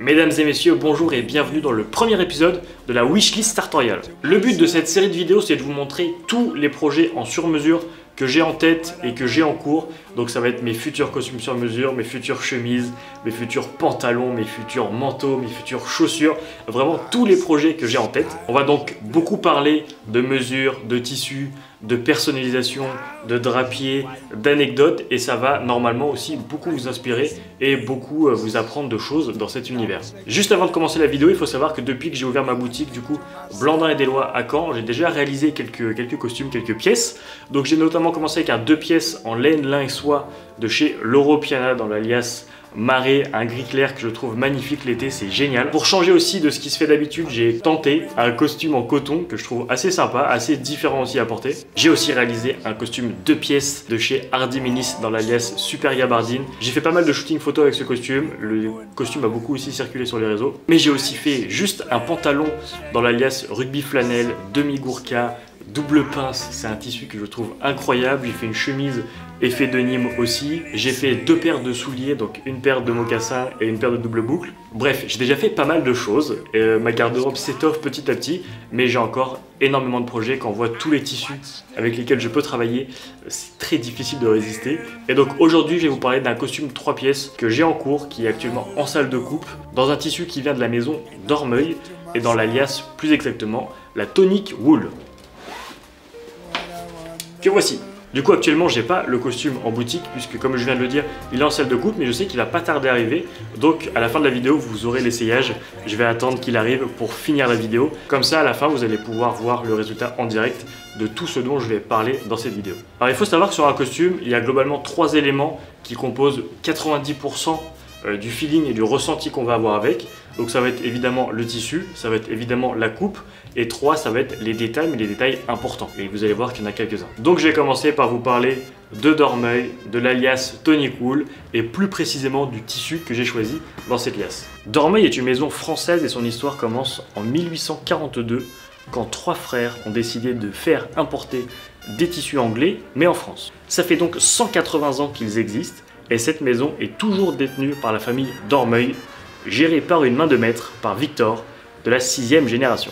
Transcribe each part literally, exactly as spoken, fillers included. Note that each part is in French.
Mesdames et messieurs, bonjour et bienvenue dans le premier épisode de la Wishlist Sartoriale. Le but de cette série de vidéos, c'est de vous montrer tous les projets en sur-mesure que j'ai en tête et que j'ai en cours. Donc ça va être mes futurs costumes sur mesure, mes futures chemises, mes futurs pantalons, mes futurs manteaux, mes futures chaussures. Vraiment tous les projets que j'ai en tête. On va donc beaucoup parler de mesures, de tissus, de personnalisation, de drapier, d'anecdotes, et ça va normalement aussi beaucoup vous inspirer et beaucoup vous apprendre de choses dans cet univers. Juste avant de commencer la vidéo, il faut savoir que depuis que j'ai ouvert ma boutique, du coup, Blandin et Deslois à Caen, j'ai déjà réalisé quelques, quelques costumes, quelques pièces. Donc j'ai notamment commencé avec un deux pièces en laine, lin et soie de chez Loro Piana dans l'alias Marée, un gris clair que je trouve magnifique l'été, c'est génial. Pour changer aussi de ce qui se fait d'habitude, j'ai tenté un costume en coton que je trouve assez sympa, assez différent aussi à porter. J'ai aussi réalisé un costume deux pièces de chez Hardy Minnis dans l'alias Super Gabardine. J'ai fait pas mal de shooting photo avec ce costume, le costume a beaucoup aussi circulé sur les réseaux. Mais j'ai aussi fait juste un pantalon dans l'alias Rugby Flanelle, demi-gourka, double pince, c'est un tissu que je trouve incroyable. J'ai fait une chemise effet de Nîmes aussi. J'ai fait deux paires de souliers, donc une paire de mocassins et une paire de double boucle. Bref, j'ai déjà fait pas mal de choses. Euh, ma garde-robe s'étoffe petit à petit, mais j'ai encore énormément de projets. Quand on voit tous les tissus avec lesquels je peux travailler, c'est très difficile de résister. Et donc aujourd'hui, je vais vous parler d'un costume trois pièces que j'ai en cours, qui est actuellement en salle de coupe, dans un tissu qui vient de la maison Dormeuil et dans l'alias, plus exactement, la Tonic Wool. Que voici. Du coup actuellement j'ai pas le costume en boutique puisque comme je viens de le dire il est en salle de coupe, mais je sais qu'il va pas tarder à arriver, donc à la fin de la vidéo vous aurez l'essayage. Je vais attendre qu'il arrive pour finir la vidéo, comme ça à la fin vous allez pouvoir voir le résultat en direct de tout ce dont je vais parler dans cette vidéo. Alors il faut savoir que sur un costume il y a globalement trois éléments qui composent quatre-vingt-dix pour cent du feeling et du ressenti qu'on va avoir avec. Donc ça va être évidemment le tissu, ça va être évidemment la coupe, et trois, ça va être les détails, mais les détails importants. Et vous allez voir qu'il y en a quelques-uns. Donc je vais commencer par vous parler de Dormeuil, de l'alias Tonic Wool, et plus précisément du tissu que j'ai choisi dans cette liasse. Dormeuil est une maison française et son histoire commence en mille huit cent quarante-deux, quand trois frères ont décidé de faire importer des tissus anglais, mais en France. Ça fait donc cent quatre-vingts ans qu'ils existent, et cette maison est toujours détenue par la famille Dormeuil, gérée par une main de maître, par Victor, de la sixième génération.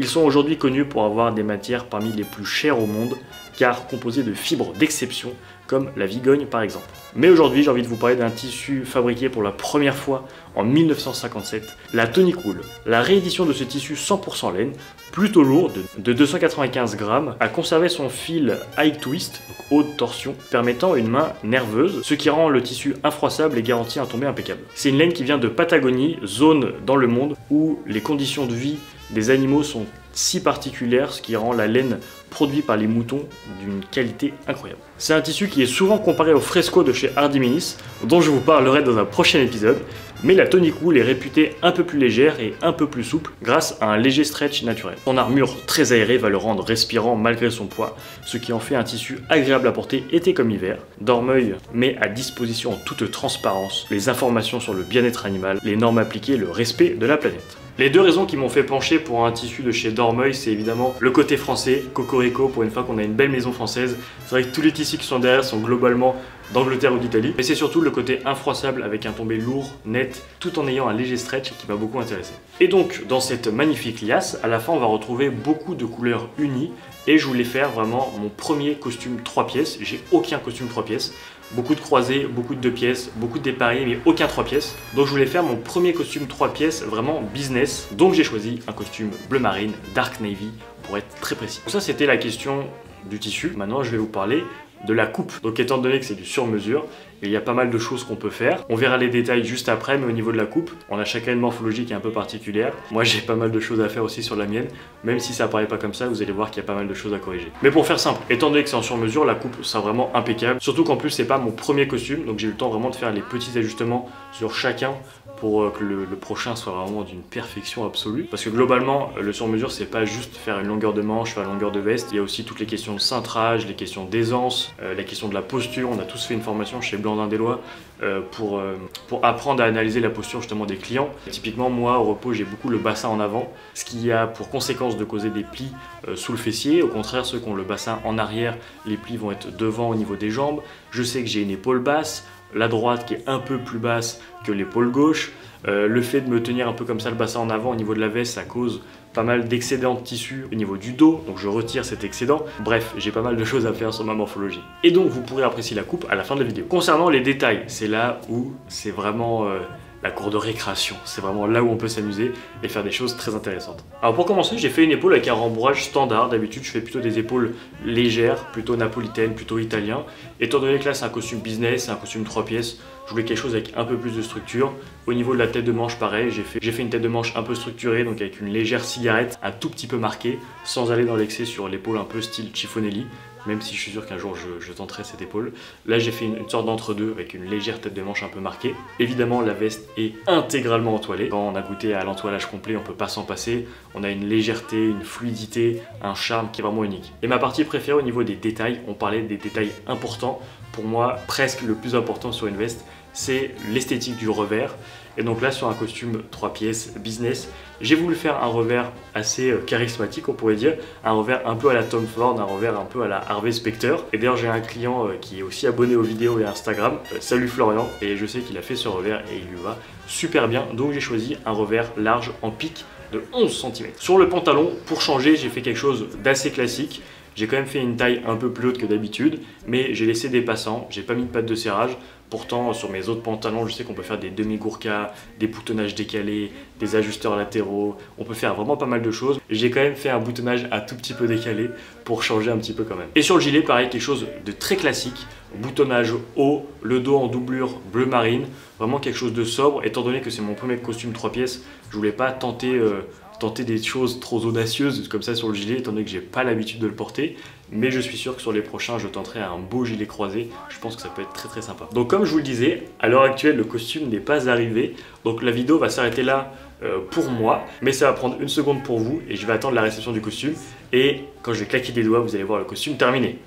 Ils sont aujourd'hui connus pour avoir des matières parmi les plus chères au monde, car composées de fibres d'exception, comme la vigogne par exemple. Mais aujourd'hui, j'ai envie de vous parler d'un tissu fabriqué pour la première fois en mille neuf cent cinquante-sept, la Tonic Wool. La réédition de ce tissu cent pour cent laine, plutôt lourd, de deux cent quatre-vingt-quinze grammes, a conservé son fil high twist, donc haute torsion, permettant une main nerveuse, ce qui rend le tissu infroissable et garantit un tombé impeccable. C'est une laine qui vient de Patagonie, zone dans le monde où les conditions de vie des animaux sont si particulières, ce qui rend la laine produite par les moutons d'une qualité incroyable. C'est un tissu qui est souvent comparé au fresco de chez Hardy Minnis, dont je vous parlerai dans un prochain épisode, mais la Tonic Wool est réputée un peu plus légère et un peu plus souple grâce à un léger stretch naturel. Son armure très aérée va le rendre respirant malgré son poids, ce qui en fait un tissu agréable à porter été comme hiver. Dormeuil met à disposition en toute transparence les informations sur le bien-être animal, les normes appliquées, le respect de la planète. Les deux raisons qui m'ont fait pencher pour un tissu de chez Dormeuil, c'est évidemment le côté français, cocorico, pour une fois qu'on a une belle maison française. C'est vrai que tous les tissus qui sont derrière sont globalement d'Angleterre ou d'Italie, mais c'est surtout le côté infroissable avec un tombé lourd, net, tout en ayant un léger stretch qui m'a beaucoup intéressé. Et donc, dans cette magnifique liasse, à la fin on va retrouver beaucoup de couleurs unies, et je voulais faire vraiment mon premier costume trois pièces. J'ai aucun costume trois pièces. Beaucoup de croisés, beaucoup de deux pièces, beaucoup de dépareillés, mais aucun trois pièces. Donc je voulais faire mon premier costume trois pièces, vraiment business. Donc j'ai choisi un costume bleu marine, dark navy, pour être très précis. Donc ça c'était la question du tissu. Maintenant je vais vous parler de la coupe. Donc étant donné que c'est du sur-mesure, il y a pas mal de choses qu'on peut faire. On verra les détails juste après, mais au niveau de la coupe, on a chacun une morphologie qui est un peu particulière. Moi j'ai pas mal de choses à faire aussi sur la mienne, même si ça paraît pas comme ça, vous allez voir qu'il y a pas mal de choses à corriger. Mais pour faire simple, étant donné que c'est en sur-mesure, la coupe sera vraiment impeccable. Surtout qu'en plus c'est pas mon premier costume, donc j'ai eu le temps vraiment de faire les petits ajustements sur chacun pour que le, le prochain soit vraiment d'une perfection absolue. Parce que globalement, le sur-mesure c'est pas juste faire une longueur de manche, faire une longueur de veste, il y a aussi toutes les questions de cintrage, les questions d'aisance, euh, la question de la posture. On a tous fait une formation chez Blandin des Lois euh, pour, euh, pour apprendre à analyser la posture justement des clients. Et typiquement moi au repos j'ai beaucoup le bassin en avant, ce qui a pour conséquence de causer des plis euh, sous le fessier. Au contraire ceux qui ont le bassin en arrière, les plis vont être devant au niveau des jambes. Je sais que j'ai une épaule basse, la droite qui est un peu plus basse que l'épaule gauche. Euh, le fait de me tenir un peu comme ça le bassin en avant au niveau de la veste, ça cause pas mal d'excédents de tissu au niveau du dos, donc je retire cet excédent. Bref, j'ai pas mal de choses à faire sur ma morphologie. Et donc vous pourrez apprécier la coupe à la fin de la vidéo. Concernant les détails, c'est là où c'est vraiment euh, la cour de récréation. C'est vraiment là où on peut s'amuser et faire des choses très intéressantes. Alors pour commencer, j'ai fait une épaule avec un rembourrage standard. D'habitude, je fais plutôt des épaules légères, plutôt napolitaines, plutôt italien. Étant donné que là, c'est un costume business, c'est un costume trois pièces, je voulais quelque chose avec un peu plus de structure. Au niveau de la tête de manche, pareil, j'ai fait, j'ai fait une tête de manche un peu structurée, donc avec une légère cigarette, un tout petit peu marquée, sans aller dans l'excès sur l'épaule un peu style Chiffonelli, même si je suis sûr qu'un jour je, je tenterai cette épaule. Là, j'ai fait une, une sorte d'entre-deux avec une légère tête de manche un peu marquée. Évidemment, la veste est intégralement entoilée. Quand on a goûté à l'entoilage complet, on peut pas s'en passer. On a une légèreté, une fluidité, un charme qui est vraiment unique. Et ma partie préférée au niveau des détails, on parlait des détails importants. Pour moi, presque le plus important sur une veste, c'est l'esthétique du revers. Et donc là, sur un costume trois pièces business, j'ai voulu faire un revers assez charismatique, on pourrait dire. Un revers un peu à la Tom Ford, un revers un peu à la Harvey Specter. Et d'ailleurs, j'ai un client qui est aussi abonné aux vidéos et à Instagram. Salut Florian, et je sais qu'il a fait ce revers et il lui va super bien. Donc j'ai choisi un revers large en pique de onze centimètres. Sur le pantalon, pour changer, j'ai fait quelque chose d'assez classique. J'ai quand même fait une taille un peu plus haute que d'habitude, mais j'ai laissé des passants, j'ai pas mis de pattes de serrage. Pourtant, sur mes autres pantalons, je sais qu'on peut faire des demi-gourkas, des boutonnages décalés, des ajusteurs latéraux. On peut faire vraiment pas mal de choses. J'ai quand même fait un boutonnage un tout petit peu décalé pour changer un petit peu quand même. Et sur le gilet, pareil, quelque chose de très classique. Boutonnage haut, le dos en doublure bleu marine. Vraiment quelque chose de sobre. Étant donné que c'est mon premier costume trois pièces, je voulais pas tenter... Euh, tenter des choses trop audacieuses comme ça sur le gilet, étant donné que j'ai pas l'habitude de le porter, mais je suis sûr que sur les prochains je tenterai un beau gilet croisé. Je pense que ça peut être très très sympa. Donc comme je vous le disais, à l'heure actuelle le costume n'est pas arrivé, donc la vidéo va s'arrêter là euh, pour moi, mais ça va prendre une seconde pour vous et je vais attendre la réception du costume, et quand je vais claquer des doigts vous allez voir le costume terminé.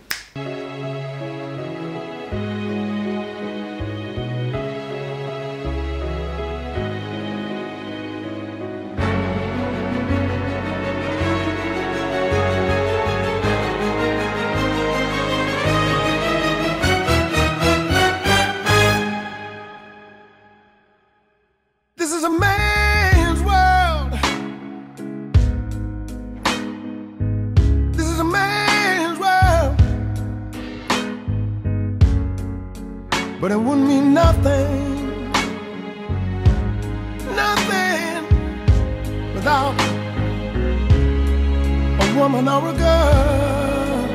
But it wouldn't mean nothing, nothing without a woman or a girl.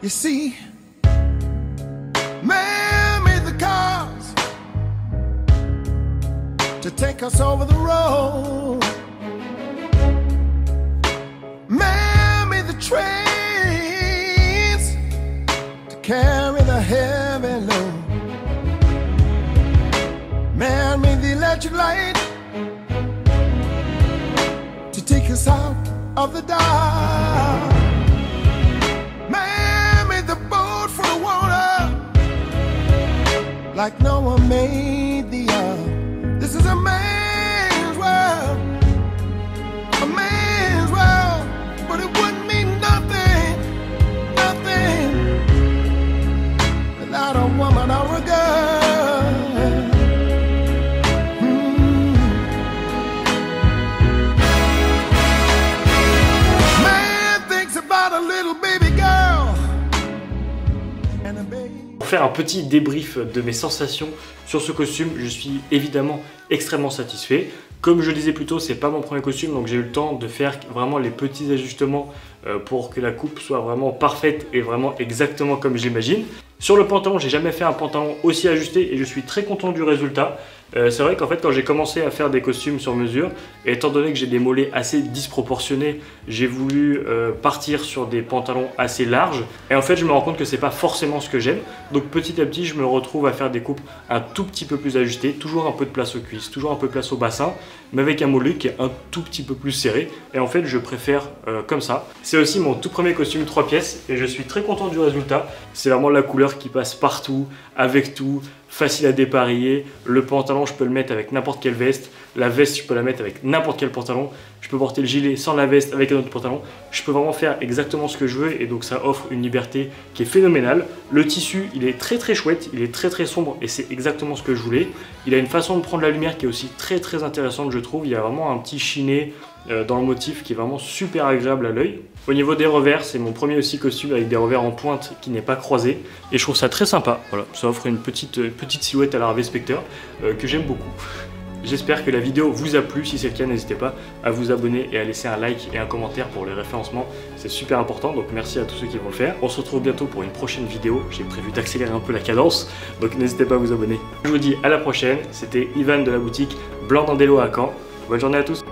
You see, man made the cars to take us over the road. Man made the train carry the heavy load. Man made the electric light to take us out of the dark. Man made the boat for the water like Noah made the earth. This is a man's world, a man's world, but it wouldn't mean nothing, nothing without a woman or a girl. Mm. Man thinks about a little baby girl and a baby. Pour faire un petit débrief de mes sensations sur ce costume, je suis évidemment extrêmement satisfait. Comme je le disais plus tôt, c'est pas mon premier costume, donc j'ai eu le temps de faire vraiment les petits ajustements pour que la coupe soit vraiment parfaite et vraiment exactement comme j'imagine. Sur le pantalon, j'ai jamais fait un pantalon aussi ajusté et je suis très content du résultat. Euh, c'est vrai qu'en fait, quand j'ai commencé à faire des costumes sur mesure, étant donné que j'ai des mollets assez disproportionnés, j'ai voulu euh, partir sur des pantalons assez larges. Et en fait, je me rends compte que c'est pas forcément ce que j'aime. Donc petit à petit, je me retrouve à faire des coupes un tout petit peu plus ajustées, toujours un peu de place aux cuisses, toujours un peu de place au bassin, mais avec un mollet qui est un tout petit peu plus serré. Et en fait, je préfère euh, comme ça. C'est aussi mon tout premier costume trois pièces et je suis très content du résultat. C'est vraiment la couleur qui passe partout, avec tout, facile à dépareiller. Le pantalon, je peux le mettre avec n'importe quelle veste. La veste, je peux la mettre avec n'importe quel pantalon. Je peux porter le gilet sans la veste avec un autre pantalon. Je peux vraiment faire exactement ce que je veux et donc ça offre une liberté qui est phénoménale. Le tissu, il est très très chouette, il est très très sombre et c'est exactement ce que je voulais. Il a une façon de prendre la lumière qui est aussi très très intéressante, je trouve. Il y a vraiment un petit chiné dans le motif qui est vraiment super agréable à l'œil. Au niveau des revers, c'est mon premier aussi costume avec des revers en pointe qui n'est pas croisé et je trouve ça très sympa. Voilà, ça offre une petite, petite silhouette à la Harvey Specter euh, que j'aime beaucoup. J'espère que la vidéo vous a plu. Si c'est le cas, n'hésitez pas à vous abonner et à laisser un like et un commentaire pour le référencement. C'est super important, donc merci à tous ceux qui vont le faire. On se retrouve bientôt pour une prochaine vidéo. J'ai prévu d'accélérer un peu la cadence, donc n'hésitez pas à vous abonner. Je vous dis à la prochaine. C'était Ivan de la boutique Blanc Dandelo à Caen. Bonne journée à tous.